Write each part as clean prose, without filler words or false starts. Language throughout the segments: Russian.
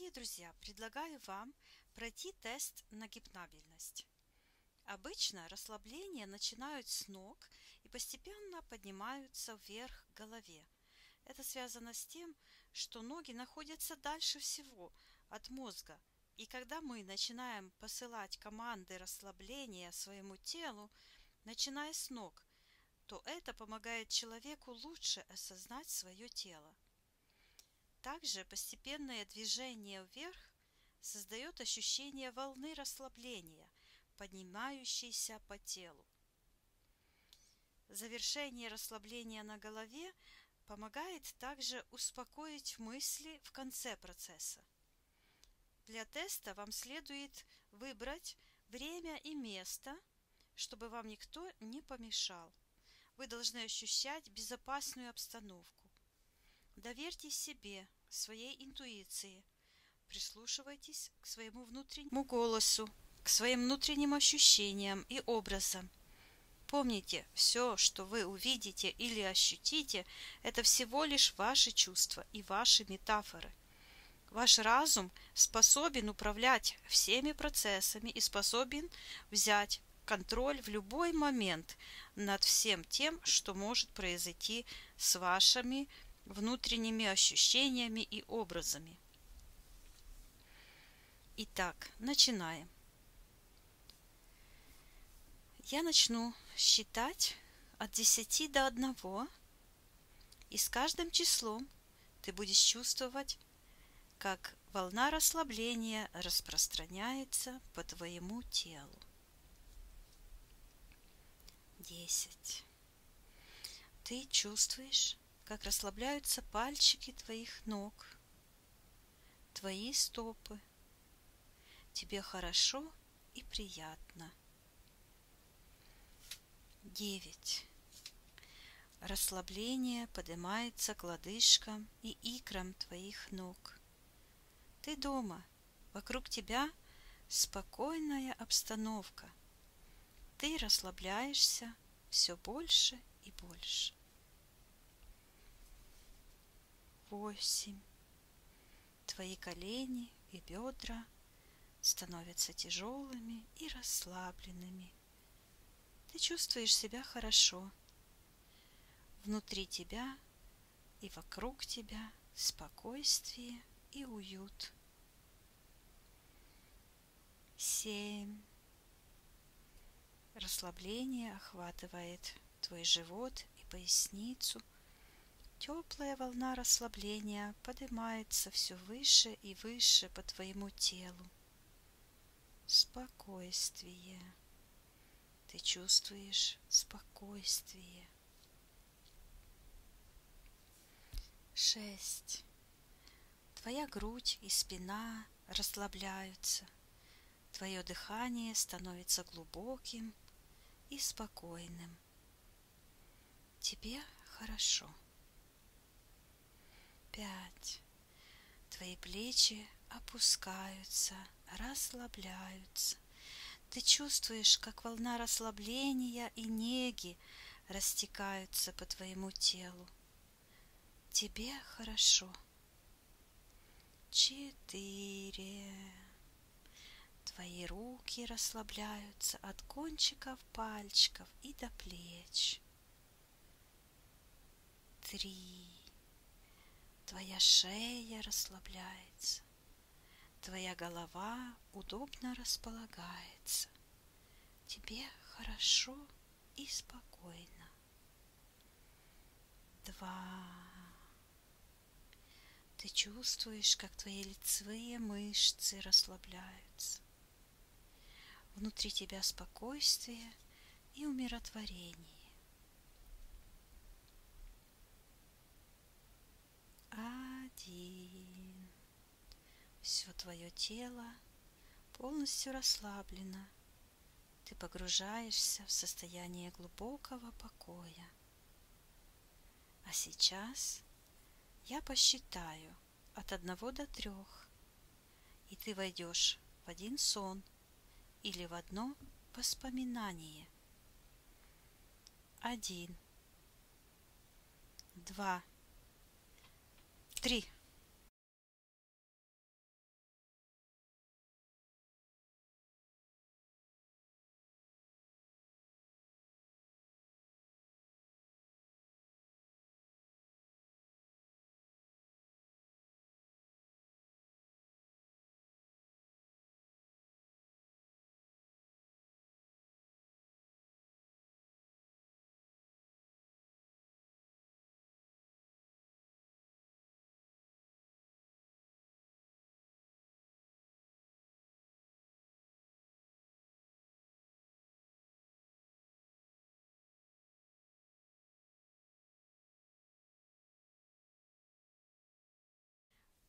Дорогие друзья, предлагаю вам пройти тест на гипнабельность. Обычно расслабление начинают с ног и постепенно поднимаются вверх к голове. Это связано с тем, что ноги находятся дальше всего от мозга. И когда мы начинаем посылать команды расслабления своему телу, начиная с ног, то это помогает человеку лучше осознать свое тело. Также постепенное движение вверх создает ощущение волны расслабления, поднимающейся по телу. Завершение расслабления на голове помогает также успокоить мысли в конце процесса. Для теста вам следует выбрать время и место, чтобы вам никто не помешал. Вы должны ощущать безопасную обстановку. Доверьтесь себе, своей интуиции. Прислушивайтесь к своему внутреннему голосу, к своим внутренним ощущениям и образам. Помните, все, что вы увидите или ощутите, это всего лишь ваши чувства и ваши метафоры. Ваш разум способен управлять всеми процессами и способен взять контроль в любой момент над всем тем, что может произойти с вашими внутренними ощущениями и образами. Итак, начинаем. Я начну считать от 10 до 1, и с каждым числом ты будешь чувствовать, как волна расслабления распространяется по твоему телу. 10. Ты чувствуешь, как расслабляются пальчики твоих ног, твои стопы. Тебе хорошо и приятно. 9. Расслабление поднимается к лодыжкам и икрам твоих ног. Ты дома, вокруг тебя спокойная обстановка. Ты расслабляешься все больше и больше. 8. Твои колени и бедра становятся тяжелыми и расслабленными. Ты чувствуешь себя хорошо. Внутри тебя и вокруг тебя спокойствие и уют. 7. Расслабление охватывает твой живот и поясницу. Теплая волна расслабления поднимается все выше и выше по твоему телу. Спокойствие. Ты чувствуешь спокойствие. 6. Твоя грудь и спина расслабляются. Твое дыхание становится глубоким и спокойным. Тебе хорошо. 5. Твои плечи опускаются, расслабляются. Ты чувствуешь, как волна расслабления и неги растекаются по твоему телу. Тебе хорошо. 4. Твои руки расслабляются от кончиков пальчиков и до плеч. 3. Твоя шея расслабляется. Твоя голова удобно располагается. Тебе хорошо и спокойно. 2. Ты чувствуешь, как твои лицевые мышцы расслабляются. Внутри тебя спокойствие и умиротворение. 1. Все твое тело полностью расслаблено. Ты погружаешься в состояние глубокого покоя. А сейчас я посчитаю от 1 до 3, и ты войдешь в один сон или в одно воспоминание. 1, 2, 3.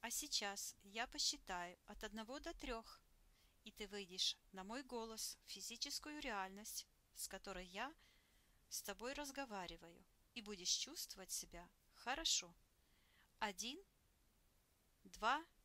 А сейчас я посчитаю от 1 до 3, и ты выйдешь на мой голос, физическую реальность, с которой я с тобой разговариваю, и будешь чувствовать себя хорошо. 1, 2, 3.